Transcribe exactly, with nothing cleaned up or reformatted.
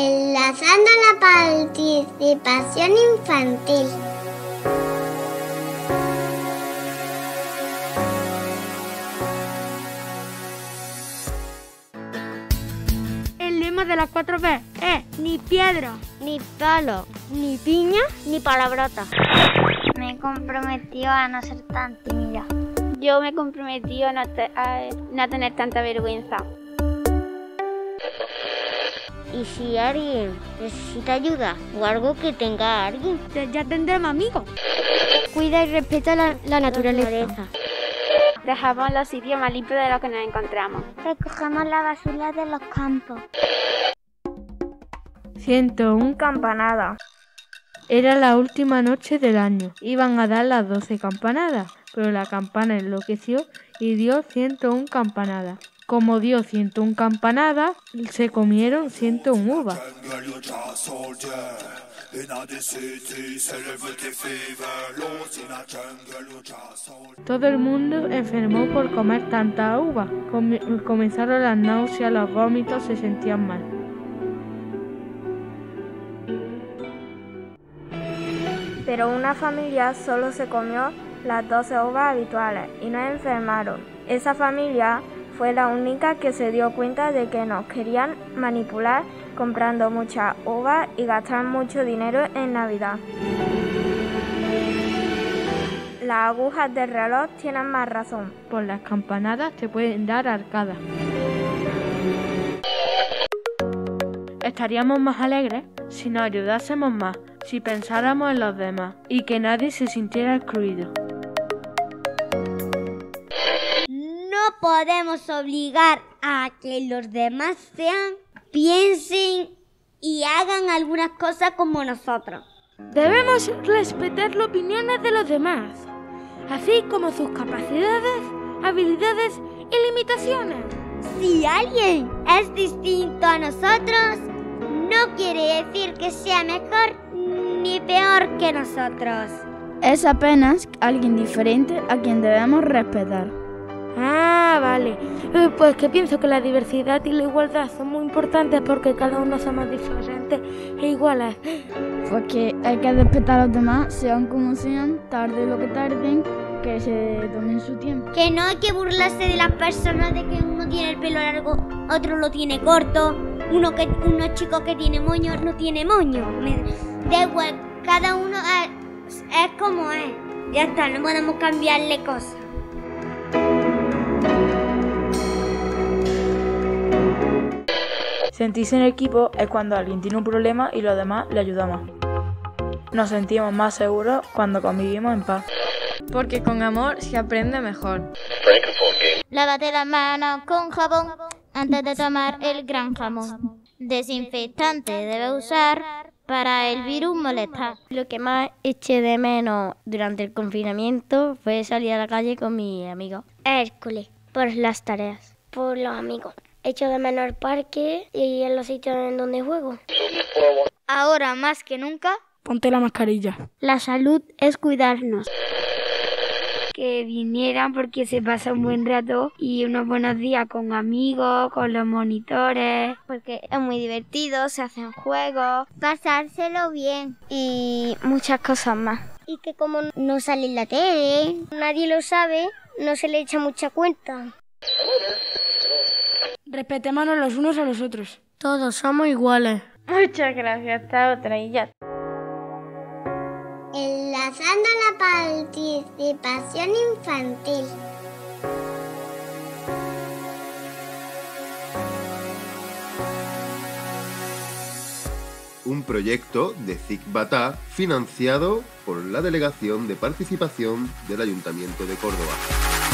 Enlazando la participación infantil. El lema de las cuatro P es ni piedra, ni palo, ni piña, ni palabrota. Me he comprometido a no ser tan tímida. Yo me he comprometido a no, te, a no tener tanta vergüenza. Y si alguien necesita ayuda o algo, que tenga a alguien. Ya tendremos amigos. Cuida y respeta la, la naturaleza. Dejamos los sitios más limpios de los que nos encontramos. Recogemos la basura de los campos. ciento una campanadas. Era la última noche del año. Iban a dar las doce campanadas, pero la campana enloqueció y dio ciento una campanadas. Como dio ciento una campanadas, se comieron ciento una uvas. Todo el mundo enfermó por comer tantas uvas. Com- comenzaron las náuseas, los vómitos, se sentían mal. Pero una familia solo se comió las doce uvas habituales y no enfermaron. Esa familia fue la única que se dio cuenta de que nos querían manipular comprando muchas uvas y gastar mucho dinero en Navidad. Las agujas del reloj tienen más razón. Por las campanadas te pueden dar arcadas. Estaríamos más alegres si nos ayudásemos más, si pensáramos en los demás y que nadie se sintiera excluido. No podemos obligar a que los demás sean, piensen y hagan algunas cosas como nosotros. Debemos respetar las opiniones de los demás, así como sus capacidades, habilidades y limitaciones. Si alguien es distinto a nosotros, no quiere decir que sea mejor ni peor que nosotros. Es apenas alguien diferente a quien debemos respetar. Ah, vale. Pues que pienso que la diversidad y la igualdad son muy importantes porque cada uno somos diferentes e iguales. Pues que hay que respetar a los demás, sean como sean, tarde lo que tarden, que se tomen su tiempo. Que no hay que burlarse de las personas, de que uno tiene el pelo largo, otro lo tiene corto, uno que unos chicos que tiene moño no tiene moño. Da igual, cada uno es, es como es. Ya está, no podemos cambiarle cosas. Sentirse en equipo es cuando alguien tiene un problema y los demás le ayudamos. Nos sentimos más seguros cuando convivimos en paz. Porque con amor se aprende mejor. Lávate las manos con jabón antes de tomar el gran jamón. Desinfectante debe usar para el virus molestar. Lo que más eché de menos durante el confinamiento fue salir a la calle con mi amigo. Hércules, por las tareas, por los amigos. Echo de menos el parque y en los sitios en donde juego. Ahora más que nunca, ponte la mascarilla. La salud es cuidarnos. Que vinieran porque se pasa un buen rato y unos buenos días con amigos, con los monitores. Porque es muy divertido, se hacen juegos. Pasárselo bien y muchas cosas más. Y que como no sale en la tele, nadie lo sabe, no se le echa mucha cuenta. Respetémonos los unos a los otros. Todos somos iguales. Muchas gracias, hasta otra y ya. Enlazando la participación infantil. Un proyecto de C I C Batá financiado por la Delegación de Participación del Ayuntamiento de Córdoba.